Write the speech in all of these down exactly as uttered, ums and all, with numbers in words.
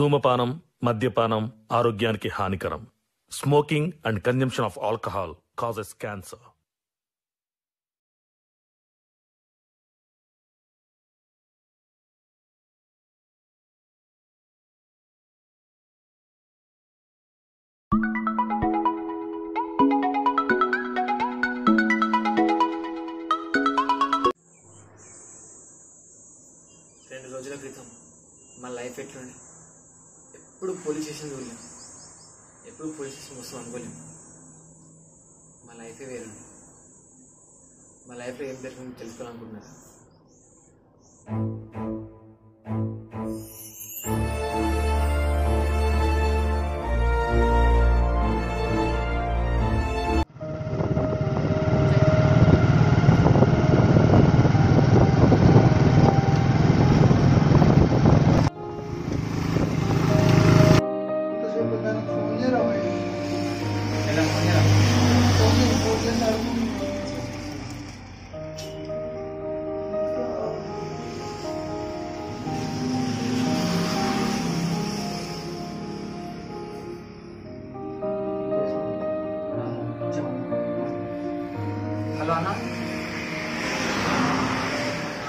ధూమపానం మద్యపానం ఆరోగ్యానికి హానికరం. Smoking and consumption of alcohol causes cancer. రెండు రోజుల క్రితం మా లైఫ్ ఎట్లుండే, ఎప్పుడు పోలీస్ స్టేషన్ చూడలేం, ఎప్పుడు పోలీస్ స్టేషన్ వస్తాం అనుకోలేము. మా లైఫే వేరండి. మా లైఫ్లో ఏం జరిగిందో తెలుసుకోవాలనుకుంటున్నారు. హలో అన్న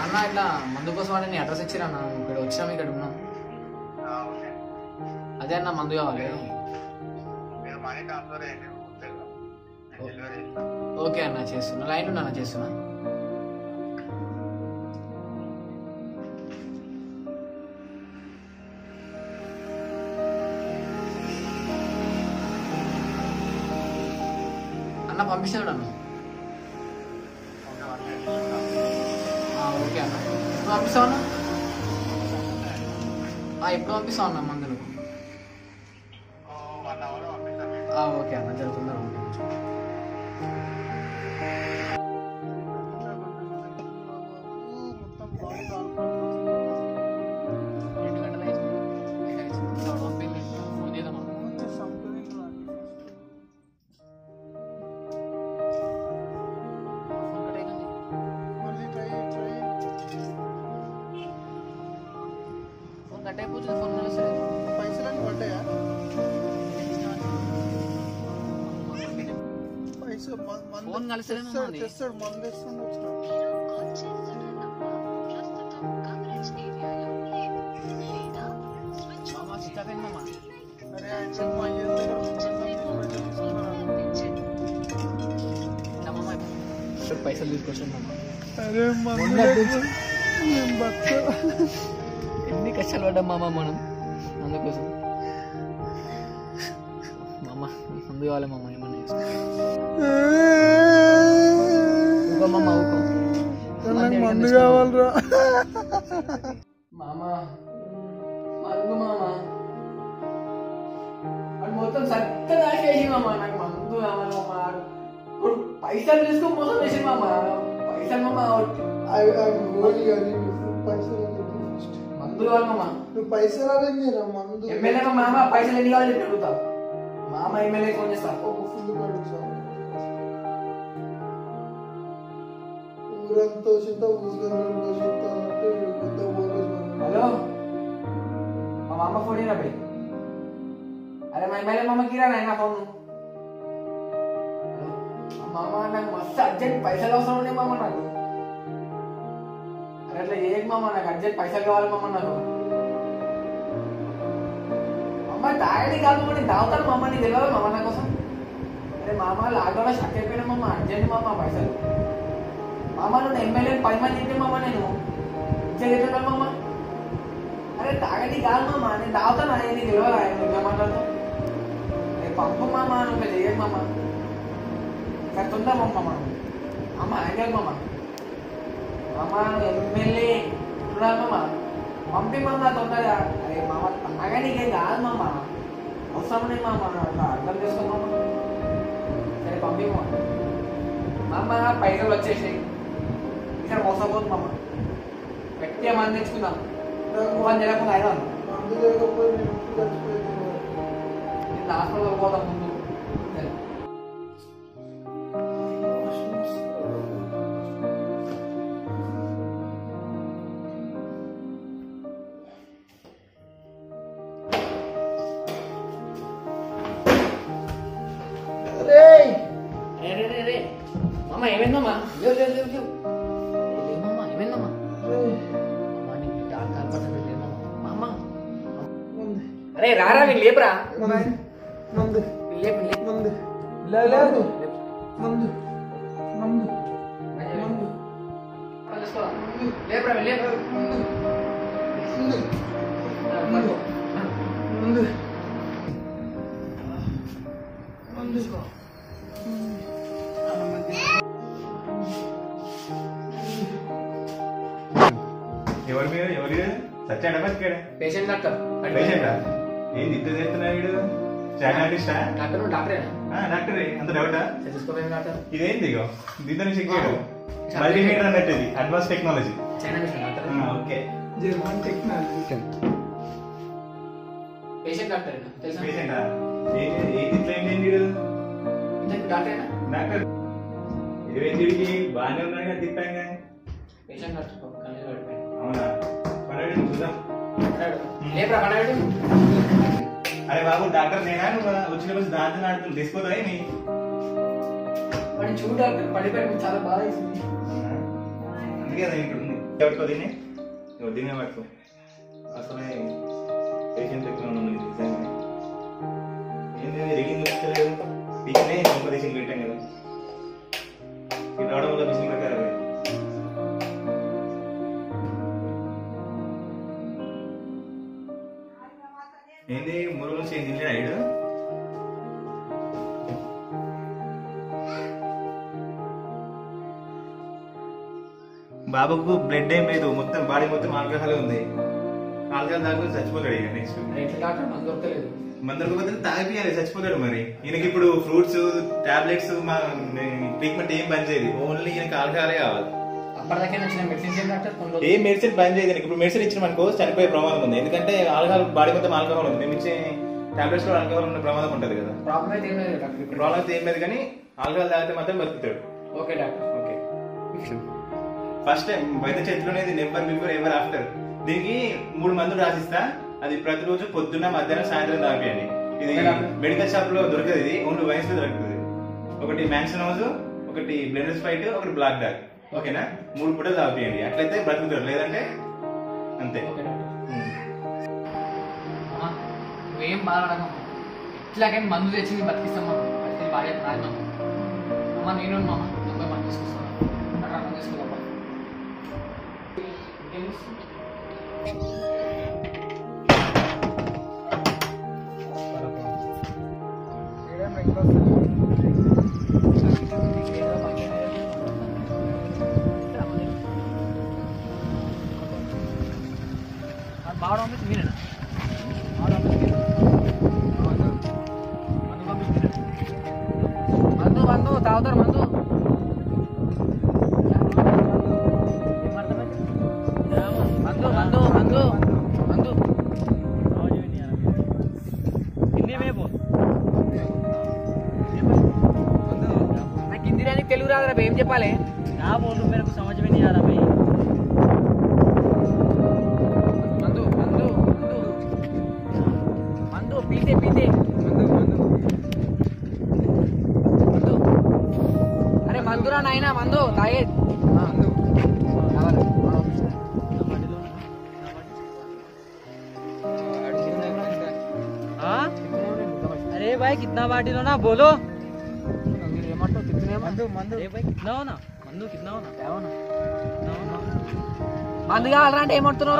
అన్న ఇట్లా మందు కోసం అంటే నీ అడ్రస్ ఇచ్చిరా అన్న, ఇక్కడ వచ్చాము, ఇక్కడ ఉన్నాం. అదే అన్న మందు కావాలి. ఓకే అన్న, చేస్తున్నా, లైన్ ఉన్నా, చేస్తున్నా. అన్న పంపిస్తాడు అన్న. ఓకే అన్న, ఇప్పుడు పంపిస్తావు అన్న, ఇప్పుడు పంపిస్తావు అన్న మందులు. ఓకే అన్న, జరుగుతుందా. कटे पूछ फोन में से पैसे नहीं बटे यार, पैसे मन फोन गल से नहीं चेस्टर मन दे सुन मामा चिता पे मामा. अरे यार चल माये ना मामा सर पैसा लीज क्वेश्चन मामा. अरे मामा बच्चा ఎన్ని కష్టాలు పడ్డాం మామ మనం అందుకోసం. మామ మందు కావాలి మామ, ఏమన్నా మందు కావాలరా మామ, మందు మామ మొత్తం చక్కగా దాచేసి మామ నాకు మందు కావాలి మామ. పైసలు తీసుకొని మోసం చేసి మామ, పైసలు మామ పైసలు మందులు కావాలి మామ. నువ్వు పైసలు అడిగిరా మందు. ఎమ్మెల్యే మామ పైసలు ఎన్ని కావాలి చెప్పి అడుగుతావు మామ, ఎమ్మెల్యే ఫోన్ చేస్తావు ఫుల్ అడుగుతావు. ఊరంతో చూస్తా ఊసుగంతో చూస్తా అంటే పెద్ద పోలీసు. హలో మా మామ ఫోన్ ఇరా పోయి. అరే మా ఎమ్మెల్యే మామకి ఇరా నాయన ఫోన్. మామ నాకు మస్తు అర్జెంట్ పైసలు అవసరం ఉన్నాయి మామ నాకు. అట్లా ఏ మామ నాకు అర్జెంట్ పైసలు కావాలి మామ నాకు. అమ్మ తాగడి కాదు కూడా నేను తాగుతాను మామ, నీకు తెలియాలి మామ నా కోసం. అరే మామ లాగా షక్ అయిపోయినా మామ, అర్జెంట్ మామ పైసలు మామ. నువ్వు ఎమ్మెల్యే పది మంది తింటే మామ నేను ఇచ్చేది మామ. అరే తాగడి కాదు మామ, నేను తాగుతాను అదే నీకు తెలియాలి. ఆయన ఇంకా మాట్లాడుతాను నేను పంపు మామ, నువ్వు చేయదు మామ, నాకు తొందర పంప మామ. అమ్మ ఆయన మామ మామ ఎమ్మెల్యే ఇప్పుడు మామ పంపి మామ తొందరగా. అరే మామ తాగా నీకేం కాదు మామ, అవసరం ఉన్నాయి మామ, అర్థం చేసుకో మామ. సరే పంపి మామ, మామ పైసలు వచ్చేసాయి ఇక్కడ మోసపోదు మామ, గట్టిగా మంది తెచ్చుకుందాం. ఫోన్ చేయకుండా అయినా నేను హాస్పిటల్కి పోతాం ముందు. मामा हेमंत मामा ले ले ले ले ले मामा हेमंत मामा मामा ने दाल दाल पसंद ले मामा मामा अरे रारा में लेब्रा मामा मंदू ले ले मंदू ले ले मंदू मंदू मंदू मंदू अरे इसको लेब्रा में लेब्रा मंदू मंदू मंदू मंदू मंदू इसको सच्चा डबस केड़ा पेशेंट डॉक्टर पेशेंट डॉक्टर ఏంది ఇంత చేస్తున్నా వీడు చానా ఆర్టిస్ట్ ఆ డాక్టర్ డాక్టరే ఆ డాక్టరే అంత డౌటా సజెస్కోవేం డాక్టర్ ఇదేంది ఇగో దీనిని చెక్ చేయడం మల్టీమీటర్ అన్నట్టుంది అడ్వాన్స్ టెక్నాలజీ చానా డాక్టర్ ఆ okay German technology patient doctor తెలుసా పేషెంట్ ఆ ఏంది ఇట్లా ఏంది వీడు ఇంత డాక్టర్ డాక్టర్ ఏవేంటికి బానే ఉన్నారుగా తిప్పంగా పేషెంట్ డాక్టర్ పక్కనే పడతాడు అవునా अरे बाबू डॉक्टर नेना वे बस दादाई चूड डॉक्टर पड़े चाल अंत दीने दीने असल पेशेंट मूल नीचे बाबा को ब्लड मत बाडी मत आलकहाल आलकहाल दाको चचिपोता नैक्स्ट मंदर तागे चचिपोता मरी ईनकी फ्रूट्स टैबलेट्स ट्रीटमेंट पे ओनली आलकहाले मेडिसिन बंद मेडिसिन इच्छा चलने प्रमादम आलकहाल बाडी मतलब आलकहाल टाबलेट्स आलकहाल प्रमादम प्रॉब्लम आलकहाल ताते बतुकुताडु फस्ट टाइम बैठ चेतुलोने नेवर बिफोर एवर आफ्टर दीनिकी मूडु मंदुलु रासिस्ता अभी प्रति रोजु पोद्दुन्न मध्याह्नं सायंत्रं तागेयंडि मेडिकल षाप लो दोरकदि ओन्ली वैन्स लो दोरकतदि मैंशन हाउस ओकटि ब्लेंडर्स फाइट ओकटि ब्लैक डाग ఓకేనా మూడు పూటలు తాగేయండి అట్లయితే బ్రతుకుతారు లేదంటే అంతే ఓకేనా ఆ వేం బారడకం ఇట్లాగే మందు తెచ్చి బతికిస్తాం మనం అది బాగా ప్రాణం అమ్మ నేను మామ నువ్వే మందు తీసుకుస్తాను అట్లా మందు తీసుకున్నావా ఏడ మెక్కోస్ बाहर ऑफिस में ना बाहर ऑफिस में मंदू ऑफिस में मंदू मंदू ताउदर मंदू मंदू मंदू मंदू मंदू हिंदी में बोल मैं हिंदी नहीं तेलुगु रादरा भाई एम चेप्पाले ना बोलू मेरे को समझ में नहीं आ रहा भाई अरे भाई कितना बाटी लो ना बोलो कितने मंदू मंदू भाई कितना हो ना मंदू कितना हो ना क्या हो ना मंदू क्या अलग टाइम और तुम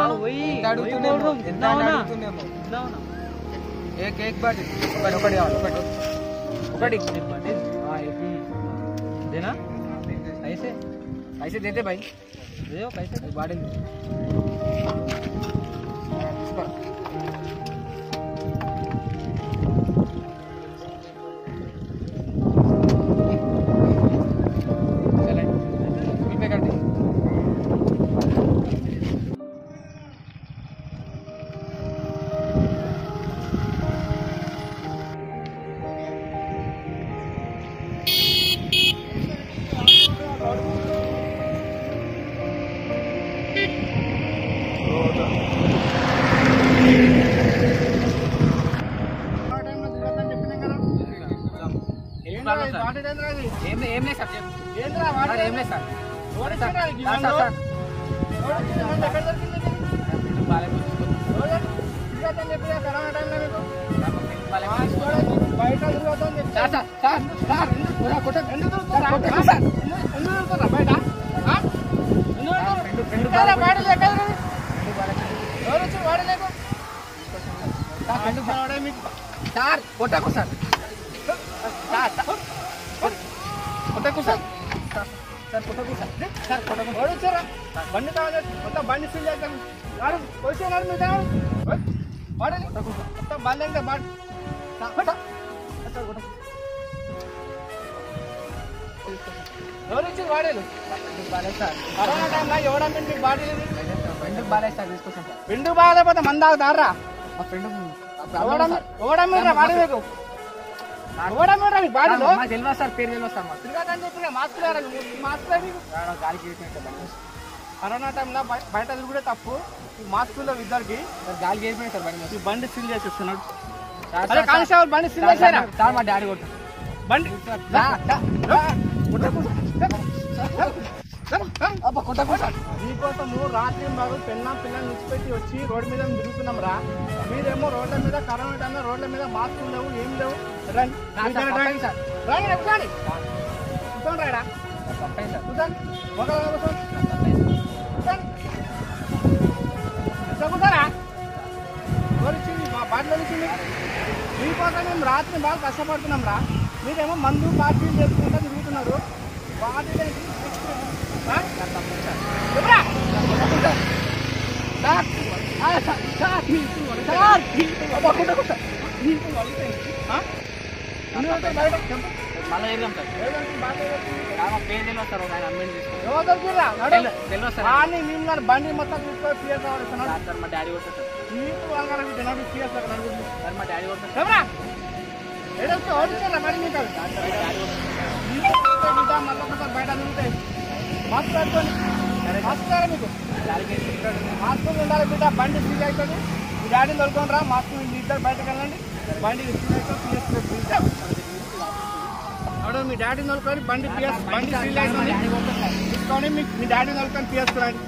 कितना हो ना कितना हो ना एक एक बाटी पकड़ी आओ पकड़ी एक बाटी हाँ एक देना पैसे पैसे देते भाई दे दो पैसे बाटी ఏం ఏం లేదు సబ్జెక్ట్ సార్ కొట్టకు సార్ సార్ కొట్టకు సార్ సార్ కొట్టకు సార్ సార్ కొట్టకు ఓడుచరా బండి కావాలి మొత్తం బండి ఫిల్ చేద్దాం నారు కోసేనారు మీరు వాడని మొత్తం బండిని బాట్ సార్ కొట్టకు ఓడుచి వాడేలు బాలే సార్ కరోనా టైం లో ఎవడన్నా మీకు బాటిల్ బండి బాలే సార్ తీసుకుంటాం బండి బాలేపోతే మందాకు దారా ఆ ఫ్రెండ్ ओड़ा में ओड़ा में रे बाड़ी देखो ओड़ा में रे बाड़ी लो मां दिलवा सर पैर दिलवा सर मां तिरगा टाइम पे मास्क लगा रहा मास्क लगा भी गाना गाली के में बंद कोरोना टाइम ना बैठ दुगुडे तप्पू मास्क लो इधर की गाली के में सर बंद बंद सील చేస్తున్నారు अरे कांसावर बंद सील చేసారా సార్ మా డాడీ కొట్టు बंद కొట్టకు సార్ అబ్బ కొట్టకు సార్ నీకోసము రాత్రి మరు పెన్నా పిల్ల నిచ్చిపెట్టి వచ్చి రోడ్ మీద తిరుగుతున్నాం రా మీరేమో రోడ్ల మీద కరోనా టైంలో రోడ్ల మీద మాస్క్ లేవు ఏం లేవు రండి నాకన రండి సార్ రండి రండి కూర్చోండి రాయడా తప్పే సార్ కూర్చోండి ఒకలా కూర్చోండి తప్పే సార్ కూర్చోరా కొరిచింది మా బాడలోనిచింది మీకోసం మేము రాత్రి బాగా కష్టపడుతున్నాం రా మీరేమో మందు పార్టీలు చేసుకుంటా తిరుగుతున్నారు బాడీలే రా తప్పే సార్ ఎవరా సార్ आ साथ साथ ही तू और साथ ही अब कोटा कोटा ही तू वाली पे हां इन्होंने तो बाहर जंप माला एकदम तक बात है रामा पे देलो सर और अमेंड इसको यो तो गिर रहा देलो सर पानी नीमगार बांधी मतलब उसको पिया था सर सर मैं डैडी होता सर ही तू वाला भी देना भी पिया सर सर मैं डैडी होता सर ना एडा से और चला मारी निकल ही तो बिना मतलब पर बैठा नहीं थे मत कर तो अरे मास्टर मेको डालके मास्टर ఉండాలి బిడ్డ బండి ఫిల్ అయితది ఈ గాడి దొల్కొనరా మాస్టర్ ఇన్ని ఇద్దర్ బయటికి వెళ్ళండి బండి ఫిల్ అయితది పిఎస్ బిల్డ్ అవడ మీ డాడీ దొల్కొని బండి పిఎస్ బండి ఫిల్ అయితది ఇస్కోని మీ డాడీ దొల్కొని పిఎస్ కురాండి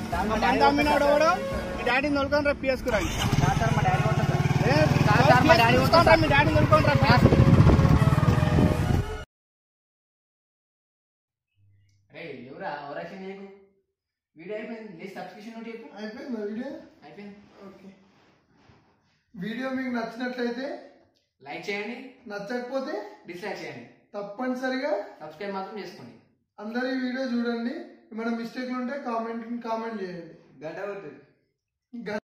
మందామినోడోడ మీ డాడీ దొల్కొనరా పిఎస్ కురాండి సార్ మా డాడీ ఉంటా సార్ ఏ సార్ మా డాడీ ఉంటా మీ డాడీ దొల్కొనరా పిఎస్ రే ఎవరా అవరాసి నీకు वीडियो में ले सब्सक्रिप्शन नोट ये आईपीएन वीडियो आईपीएन ओके वीडियो మీకు నచ్చినట్లయితే లైక్ చేయండి నచ్చకపోతే డిస్లైక్ చేయండి తప్పనిసరిగా సబ్స్క్రైబ్ మాత్రం చేసుకోండి అందరూ ఈ వీడియో చూడండి ఏమైనా మిస్టేక్లు ఉంటే కామెంట్ కామెంట్ చేయండి గంట అవుతుంది।